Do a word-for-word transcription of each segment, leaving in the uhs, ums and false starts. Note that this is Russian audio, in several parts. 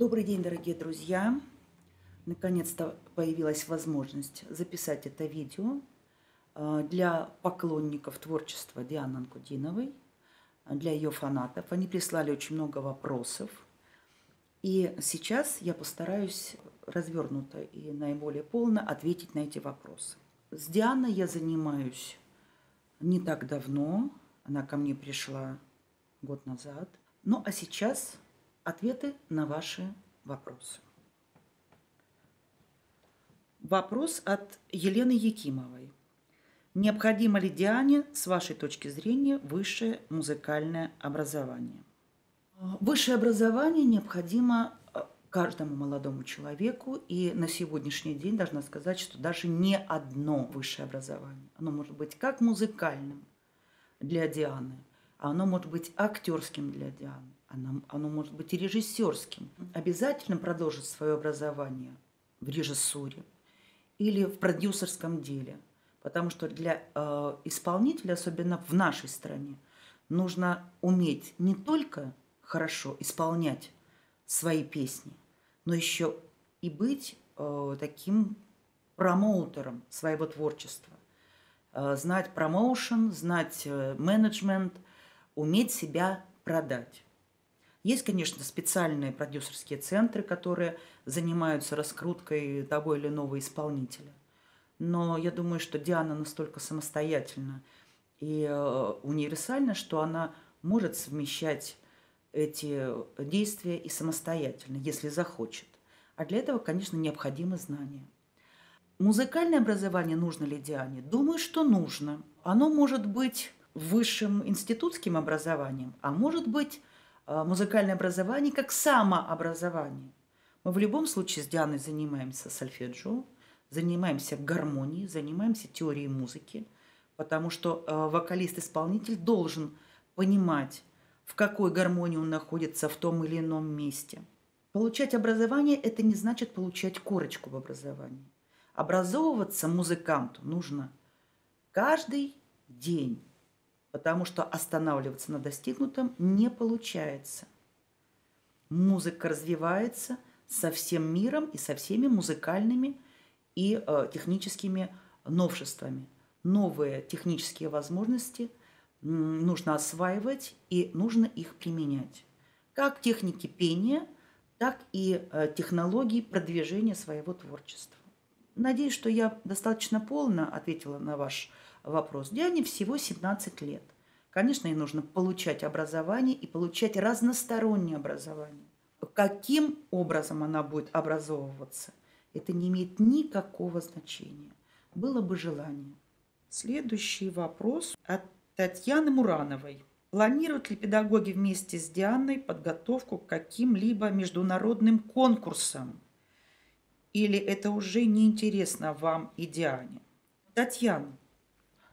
Добрый день, дорогие друзья! Наконец-то появилась возможность записать это видео для поклонников творчества Дианы Анкудиновой, для ее фанатов. Они прислали очень много вопросов. И сейчас я постараюсь развернуто и наиболее полно ответить на эти вопросы. С Дианой я занимаюсь не так давно. Она ко мне пришла год назад. Ну а сейчас ответы на ваши вопросы. Вопрос от Елены Якимовой. Необходимо ли Диане, с вашей точки зрения, высшее музыкальное образование? Высшее образование необходимо каждому молодому человеку. И на сегодняшний день должна сказать, что даже не одно высшее образование. Оно может быть как музыкальным для Дианы, оно может быть актерским для Дианы, оно, оно может быть и режиссерским. Обязательно продолжить свое образование в режиссуре или в продюсерском деле. Потому что для э, исполнителя, особенно в нашей стране, нужно уметь не только хорошо исполнять свои песни, но еще и быть э, таким промоутером своего творчества. Э, знать промоушен, знать э, менеджмент, уметь себя продать. Есть, конечно, специальные продюсерские центры, которые занимаются раскруткой того или иного исполнителя. Но я думаю, что Диана настолько самостоятельна и универсальна, что она может совмещать эти действия и самостоятельно, если захочет. А для этого, конечно, необходимы знания. Музыкальное образование нужно ли Диане? Думаю, что нужно. Оно может быть высшим институтским образованием, а может быть музыкальное образование как самообразование. Мы в любом случае с Дианой занимаемся сольфеджио, занимаемся гармонией, занимаемся теорией музыки, потому что вокалист-исполнитель должен понимать, в какой гармонии он находится в том или ином месте. Получать образование – это не значит получать корочку в образовании. Образовываться музыканту нужно каждый день, потому что останавливаться на достигнутом не получается. Музыка развивается со всем миром и со всеми музыкальными и э, техническими новшествами. Новые технические возможности нужно осваивать и нужно их применять. Как техники пения, так и э, технологии продвижения своего творчества. Надеюсь, что я достаточно полно ответила на ваш вопрос. Диане всего семнадцать лет. Конечно, ей нужно получать образование и получать разностороннее образование. Каким образом она будет образовываться? Это не имеет никакого значения. Было бы желание. Следующий вопрос от Татьяны Мурановой. Планируют ли педагоги вместе с Дианой подготовку к каким-либо международным конкурсам? Или это уже неинтересно вам и Диане? Татьяна,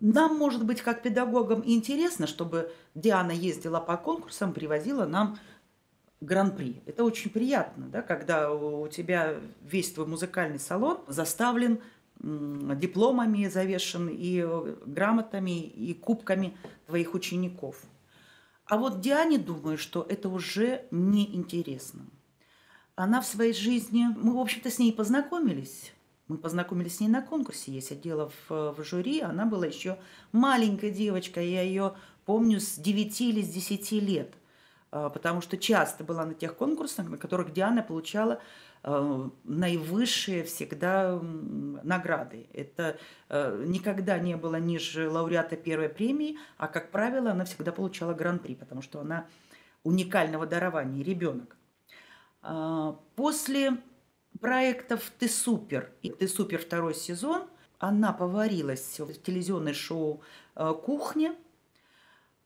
нам, может быть, как педагогам интересно, чтобы Диана ездила по конкурсам, привозила нам гран-при. Это очень приятно, да, когда у тебя весь твой музыкальный салон заставлен дипломами, завешен и грамотами, и кубками твоих учеников. А вот Диане, думаю, что это уже неинтересно. Она в своей жизни... Мы, в общем-то, с ней познакомились. Мы познакомились с ней на конкурсе. Я сидела в, в жюри, она была еще маленькая девочка. Я ее помню с девяти или с десяти лет. Потому что часто была на тех конкурсах, на которых Диана получала наивысшие всегда награды. Это никогда не было ниже лауреата первой премии, а, как правило, она всегда получала гран-при, потому что она уникального дарования, ребенок. После проектов «Ты Супер» и «Ты Супер» второй сезон она поварилась в телевизионное шоу «Кухня».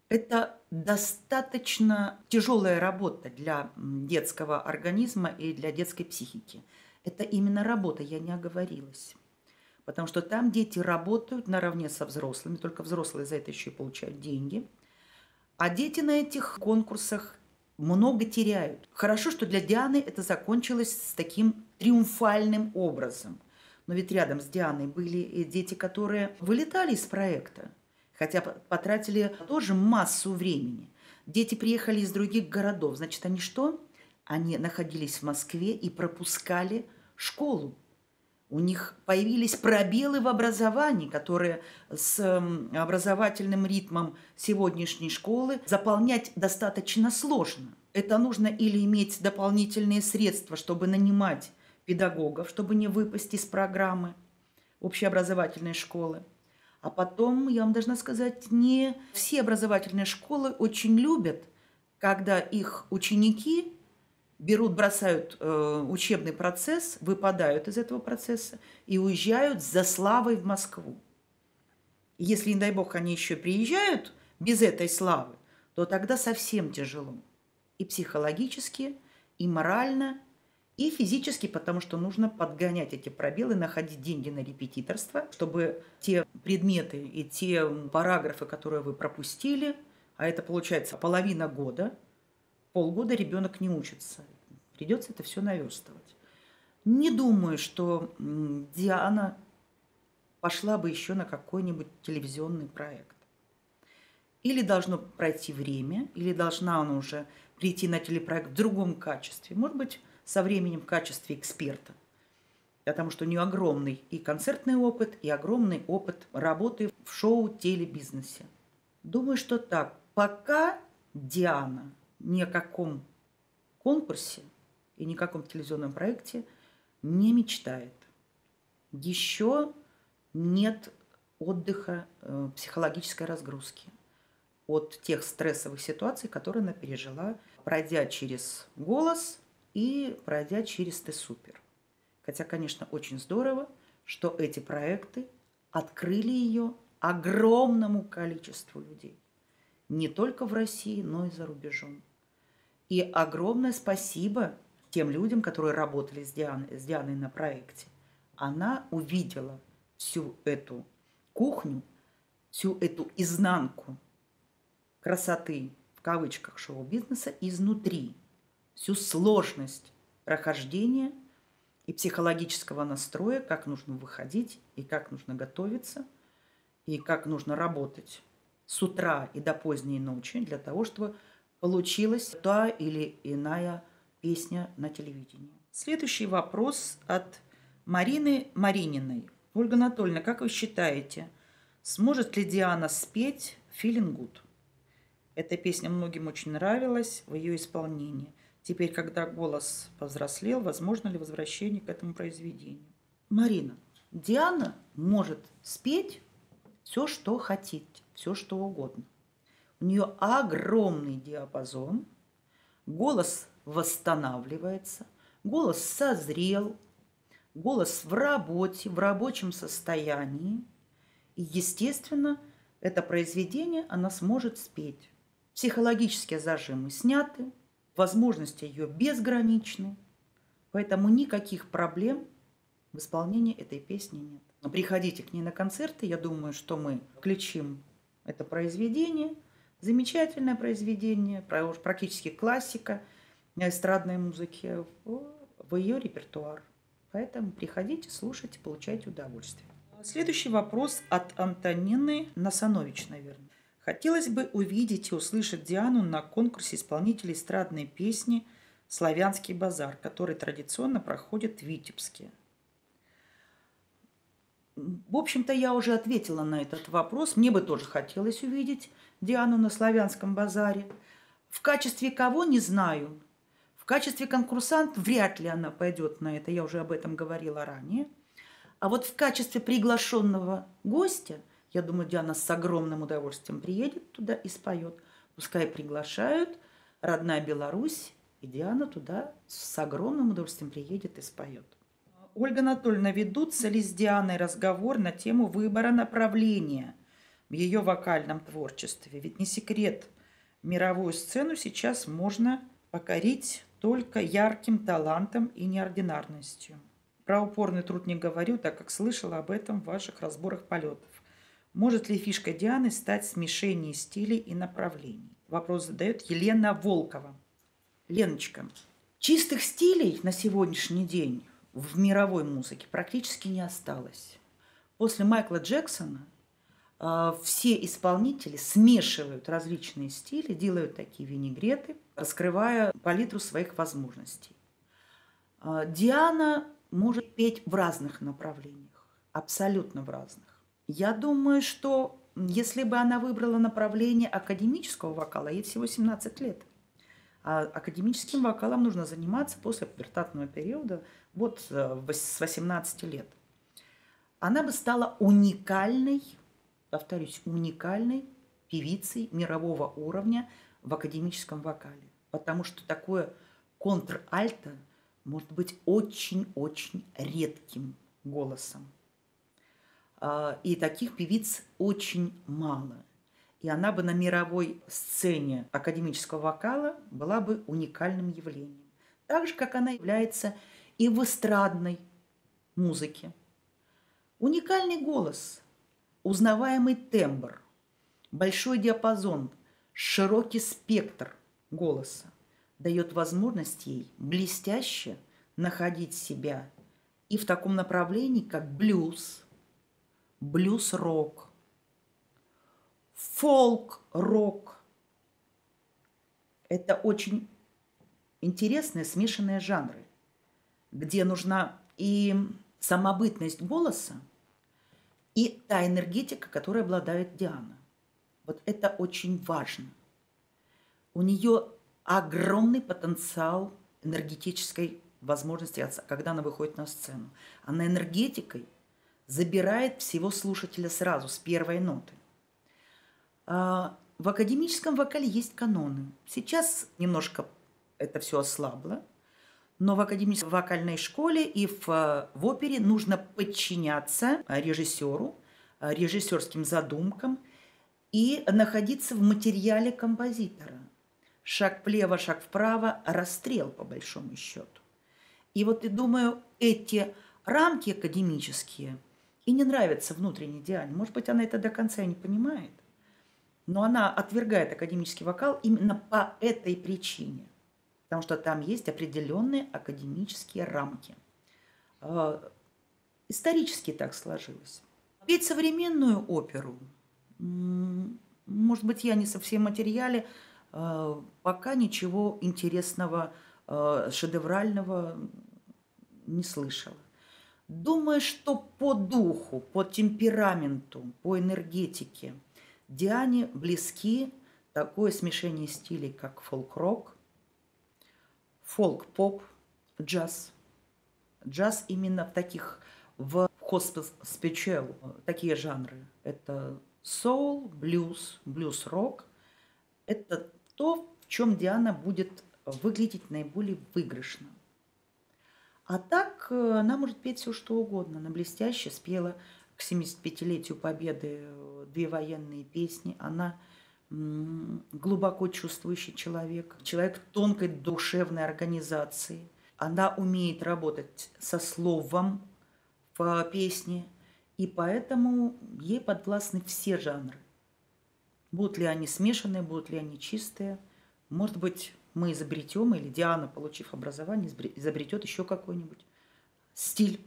Это достаточно тяжелая работа для детского организма и для детской психики. Это именно работа, я не оговорилась. Потому что там дети работают наравне со взрослыми, только взрослые за это еще и получают деньги. А дети на этих конкурсах много теряют. Хорошо, что для Дианы это закончилось с таким триумфальным образом. Но ведь рядом с Дианой были дети, которые вылетали из проекта, хотя потратили тоже массу времени. Дети приехали из других городов. Значит, они что? они находились в Москве и пропускали школу. У них появились пробелы в образовании, которые с образовательным ритмом сегодняшней школы заполнять достаточно сложно. Это нужно или иметь дополнительные средства, чтобы нанимать педагогов, чтобы не выпасть из программы общеобразовательной школы. А потом, я вам должна сказать, не все образовательные школы очень любят, когда их ученики берут, бросают э, учебный процесс, выпадают из этого процесса и уезжают за славой в Москву. Если, не дай бог, они еще приезжают без этой славы, то тогда совсем тяжело. И психологически, и морально, и физически, потому что нужно подгонять эти пробелы, находить деньги на репетиторство, чтобы те предметы и те параграфы, которые вы пропустили, а это получается половина года, полгода ребенок не учится. Придется это все наверстывать. Не думаю, что Диана пошла бы еще на какой-нибудь телевизионный проект. Или должно пройти время, или должна она уже прийти на телепроект в другом качестве. Может быть, со временем в качестве эксперта. Потому что у нее огромный и концертный опыт, и огромный опыт работы в шоу-телебизнесе. Думаю, что так. Пока Диана ни о каком конкурсе и ни о каком телевизионном проекте не мечтает. Еще нет отдыха, э, психологической разгрузки от тех стрессовых ситуаций, которые она пережила, пройдя через «Голос» и пройдя через «Ты Супер». Хотя, конечно, очень здорово, что эти проекты открыли ее огромному количеству людей. Не только в России, но и за рубежом. И огромное спасибо тем людям, которые работали с Дианой, с Дианой на проекте. Она увидела всю эту кухню, всю эту изнанку красоты, в кавычках, шоу-бизнеса изнутри. Всю сложность прохождения и психологического настроя, как нужно выходить, и как нужно готовиться, и как нужно работать с утра и до поздней ночи для того, чтобы получилась та или иная песня на телевидении. Следующий вопрос от Марины Марининой. Ольга Анатольевна, как вы считаете, сможет ли Диана спеть «Feeling Good»? Эта песня многим очень нравилась в ее исполнении. Теперь, когда «Голос» повзрослел, возможно ли возвращение к этому произведению? Марина, Диана может спеть все, что хотите, все, что угодно. У нее огромный диапазон, голос восстанавливается, голос созрел, голос в работе, в рабочем состоянии. И, естественно, это произведение она сможет спеть. Психологические зажимы сняты, возможности ее безграничны, поэтому никаких проблем в исполнении этой песни нет. Но приходите к ней на концерты, я думаю, что мы включим это произведение. Замечательное произведение, практически классика эстрадной музыки в ее репертуар. Поэтому приходите, слушайте, получайте удовольствие. Следующий вопрос от Антонины Насанович, наверное. Хотелось бы увидеть и услышать Диану на конкурсе исполнителей эстрадной песни «Славянский базар», который традиционно проходит в Витебске. В общем-то, я уже ответила на этот вопрос. Мне бы тоже хотелось увидеть Диану на «Славянском базаре». В качестве кого, не знаю. В качестве конкурсант вряд ли она пойдет на это. Я уже об этом говорила ранее. А вот в качестве приглашенного гостя, я думаю, Диана с огромным удовольствием приедет туда и споет. Пускай приглашают, родная Беларусь, и Диана туда с огромным удовольствием приедет и споет. Ольга Анатольевна, ведутся ли с Дианой разговор на тему выбора направления в ее вокальном творчестве? Ведь не секрет, мировую сцену сейчас можно покорить только ярким талантом и неординарностью. Про упорный труд не говорю, так как слышала об этом в ваших разборах полетов. Может ли фишка Дианы стать смешением стилей и направлений? Вопрос задает Елена Волкова. Леночка, чистых стилей на сегодняшний день в мировой музыке практически не осталось. После Майкла Джексона все исполнители смешивают различные стили, делают такие винегреты, раскрывая палитру своих возможностей. Диана может петь в разных направлениях, абсолютно в разных. Я думаю, что если бы она выбрала направление академического вокала, ей всего семнадцать лет. А академическим вокалом нужно заниматься после пубертатного периода, вот с восемнадцати лет. Она бы стала уникальной, повторюсь, уникальной певицей мирового уровня в академическом вокале. Потому что такое контральто может быть очень-очень редким голосом. И таких певиц очень мало. И она бы на мировой сцене академического вокала была бы уникальным явлением. Так же, как она является и в эстрадной музыке. Уникальный голос, узнаваемый тембр, большой диапазон, широкий спектр голоса дает возможность ей блестяще находить себя и в таком направлении, как блюз, блюз-рок, фолк-рок. Это очень интересные смешанные жанры, где нужна и самобытность голоса, и та энергетика, которой обладает Диана. Вот это очень важно. У нее огромный потенциал энергетической возможности, когда она выходит на сцену. Она энергетикой забирает всего слушателя сразу, с первой ноты. В академическом вокале есть каноны. Сейчас немножко это все ослабло, но в академической вокальной школе и в, в опере нужно подчиняться режиссеру, режиссерским задумкам и находиться в материале композитора. Шаг влево, шаг вправо, расстрел по большому счету. И вот, я думаю, эти рамки академические и не нравятся внутренней Диане. Может быть, она это до конца и не понимает, но она отвергает академический вокал именно по этой причине, потому что там есть определенные академические рамки. Э, исторически так сложилось. Петь современную оперу, может быть, я не совсем в материале, э, пока ничего интересного, э, шедеврального не слышала. Думаю, что по духу, по темпераменту, по энергетике Диане близки такое смешение стилей, как фолк-рок, фолк-поп, джаз. Джаз именно в таких, в хоспис-спечел, такие жанры. Это соул, блюз, блюз-рок. Это то, в чем Диана будет выглядеть наиболее выигрышно. А так она может петь все, что угодно. Она блестяще спела к семидесятипятилетию Победы две военные песни. Она глубоко чувствующий человек, человек тонкой душевной организации. Она умеет работать со словом в песне, и поэтому ей подвластны все жанры. Будут ли они смешанные, будут ли они чистые. Может быть, мы изобретем, или Диана, получив образование, изобретет еще какой-нибудь стиль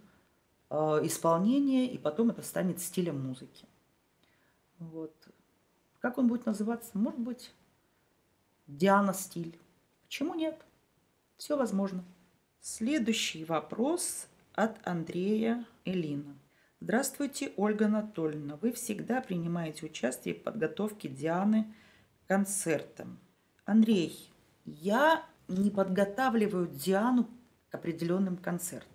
э, исполнения, и потом это станет стилем музыки. Вот. Как он будет называться? Может быть, Диана стиль. Почему нет? Все возможно. Следующий вопрос от Андрея Элина. Здравствуйте, Ольга Анатольевна. Вы всегда принимаете участие в подготовке Дианы к концертам. Андрей, я не подготавливаю Диану к определенным концертам.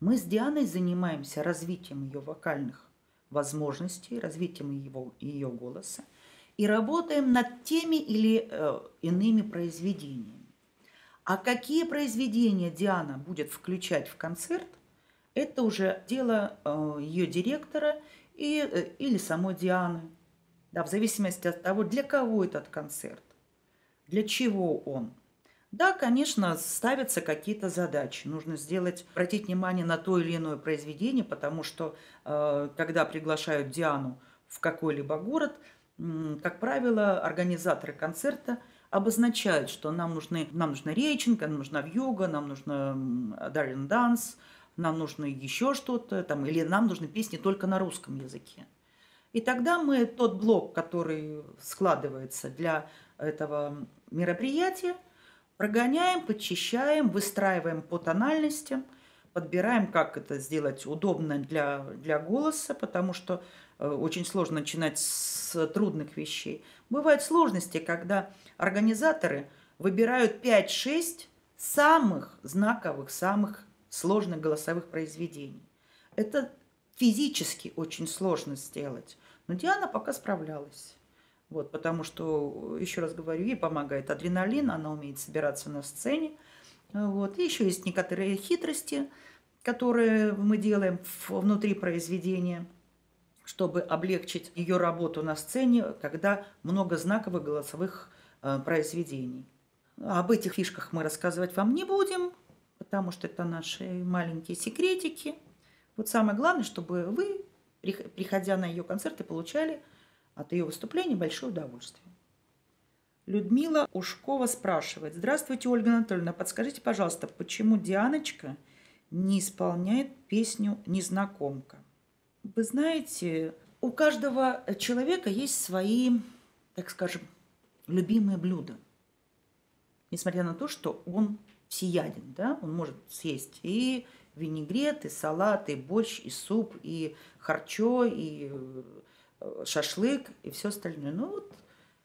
Мы с Дианой занимаемся развитием ее вокальных возможностей, развитием его, ее голоса. И работаем над теми или э, иными произведениями. А какие произведения Диана будет включать в концерт, это уже дело э, ее директора и, э, или самой Дианы. Да, в зависимости от того, для кого этот концерт, для чего он. Да, конечно, ставятся какие-то задачи. Нужно сделать, обратить внимание на то или иное произведение, потому что, э, когда приглашают Диану в какой-либо город, как правило, организаторы концерта обозначают, что нам нужны, нам нужна рейчинг, нам нужна вьюга, нам нужна даррен данс, нам нужно еще что-то, там, или нам нужны песни только на русском языке. И тогда мы тот блок, который складывается для этого мероприятия, прогоняем, подчищаем, выстраиваем по тональностям, подбираем, как это сделать удобно для, для голоса, потому что э, очень сложно начинать с трудных вещей. Бывают сложности, когда организаторы выбирают пять-шесть самых знаковых, самых сложных голосовых произведений. Это физически очень сложно сделать. Но Диана пока справлялась. Вот, потому что, еще раз говорю, ей помогает адреналин, она умеет собираться на сцене. Вот. И еще есть некоторые хитрости, которые мы делаем внутри произведения, чтобы облегчить ее работу на сцене, когда много знаковых голосовых произведений. Об этих фишках мы рассказывать вам не будем, потому что это наши маленькие секретики. Вот самое главное, чтобы вы, приходя на ее концерты, получали от ее выступления большое удовольствие. Людмила Ушкова спрашивает. Здравствуйте, Ольга Анатольевна. Подскажите, пожалуйста, почему Дианочка не исполняет песню «Незнакомка»? Вы знаете, у каждого человека есть свои, так скажем, любимые блюда. Несмотря на то, что он всеяден, да, он может съесть и винегрет, и салат, и борщ, и суп, и харчо, и шашлык, и все остальное. Ну вот,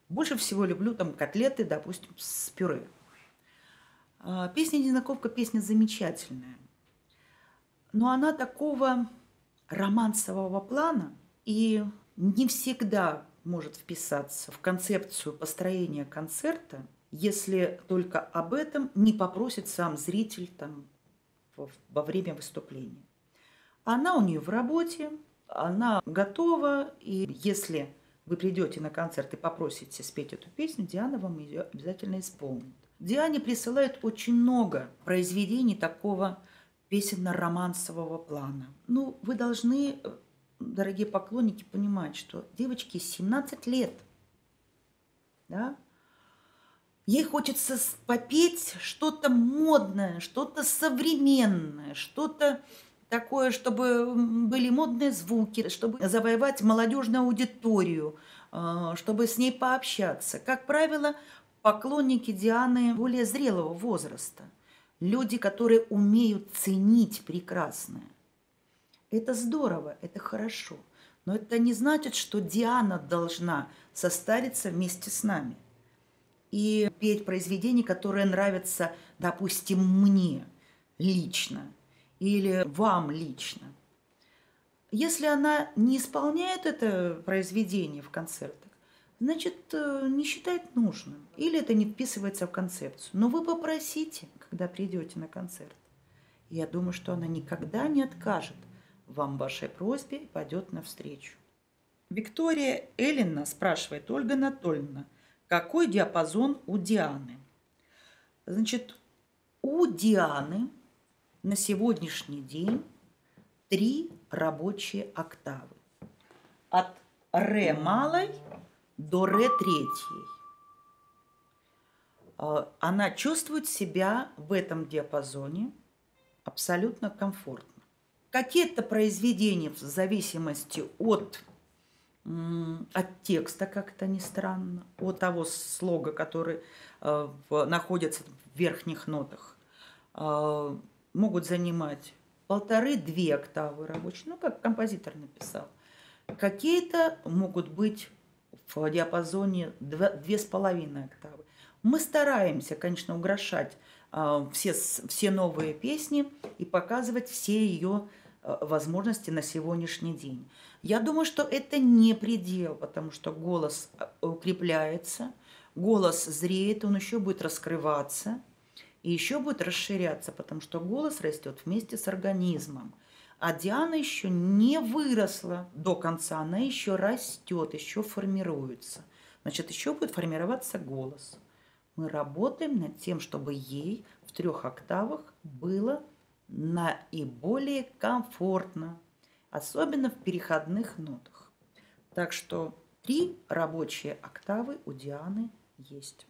больше всего люблю там котлеты, допустим, с пюре. Песня «Незнакомка» – песня замечательная. Но она такого романсового плана и не всегда может вписаться в концепцию построения концерта, если только об этом не попросит сам зритель там, во время выступления. Она у нее в работе, она готова, и если вы придете на концерт и попросите спеть эту песню, Диана вам ее обязательно исполнит. Диане присылают очень много произведений такого песенно-романсового плана. Ну, вы должны, дорогие поклонники, понимать, что девочке семнадцать лет. Да? Ей хочется попеть что-то модное, что-то современное, что-то такое, чтобы были модные звуки, чтобы завоевать молодежную аудиторию, чтобы с ней пообщаться. Как правило, поклонники Дианы более зрелого возраста, люди, которые умеют ценить прекрасное. Это здорово, это хорошо, но это не значит, что Диана должна состариться вместе с нами и петь произведения, которые нравятся, допустим, мне лично. Или вам лично. Если она не исполняет это произведение в концертах, значит, не считает нужным. Или это не вписывается в концепцию. Но вы попросите, когда придете на концерт. Я думаю, что она никогда не откажет вам в вашей просьбе и пойдет навстречу. Виктория Эллина спрашивает: Ольга Анатольевна, какой диапазон у Дианы? Значит, у Дианы на сегодняшний день три рабочие октавы. От ре малой до ре третьей. Она чувствует себя в этом диапазоне абсолютно комфортно. Какие-то произведения в зависимости от, от текста, как это ни странно, от того слога, который находится в верхних нотах, могут занимать полторы-две октавы рабочие, ну, как композитор написал. Какие-то могут быть в диапазоне две с половиной октавы. Мы стараемся, конечно, угрошать э, все, все новые песни и показывать все ее э, возможности на сегодняшний день. Я думаю, что это не предел, потому что голос укрепляется, голос зреет, он еще будет раскрываться. И еще будет расширяться, потому что голос растет вместе с организмом. А Диана еще не выросла до конца, она еще растет, еще формируется. Значит, еще будет формироваться голос. Мы работаем над тем, чтобы ей в трех октавах было наиболее комфортно, особенно в переходных нотах. Так что три рабочие октавы у Дианы есть.